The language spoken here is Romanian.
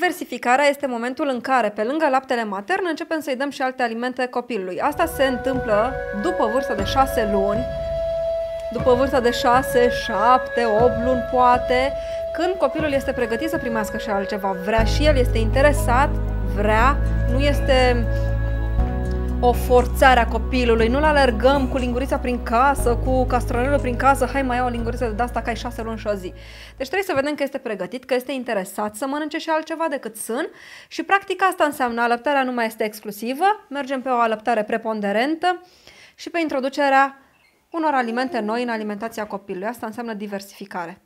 Diversificarea este momentul în care, pe lângă laptele matern, începem să-i dăm și alte alimente copilului. Asta se întâmplă după vârsta de 6 luni, după vârsta de 6, 7, 8 luni poate, când copilul este pregătit să primească și altceva. Vrea și el, este interesat, vrea, nu este o forțare a copilului, nu-l alergăm cu lingurița prin casă, cu castronelul prin casă, hai mai ia o linguriță de asta că ai 6 luni și o zi. Deci trebuie să vedem că este pregătit, că este interesat să mănânce și altceva decât sân și practic asta înseamnă alăptarea nu mai este exclusivă, mergem pe o alăptare preponderentă și pe introducerea unor alimente noi în alimentația copilului. Asta înseamnă diversificare.